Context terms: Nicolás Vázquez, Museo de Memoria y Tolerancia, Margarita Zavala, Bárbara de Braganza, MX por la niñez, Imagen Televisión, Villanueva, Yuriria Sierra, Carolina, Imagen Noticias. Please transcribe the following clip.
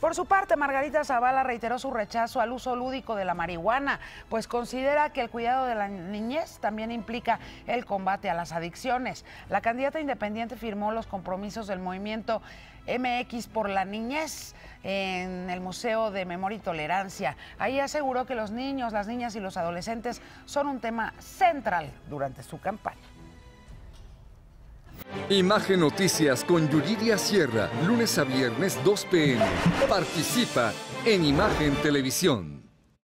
Por su parte, Margarita Zavala reiteró su rechazo al uso lúdico de la marihuana, pues considera que el cuidado de la niñez también implica el combate a las adicciones. La candidata independiente firmó los compromisos del movimiento MX por la niñez en el Museo de Memoria y Tolerancia. Ahí aseguró que los niños, las niñas y los adolescentes son un tema central durante su campaña. Imagen Noticias con Yuriria Sierra, lunes a viernes 2 p.m. Participa en Imagen Televisión.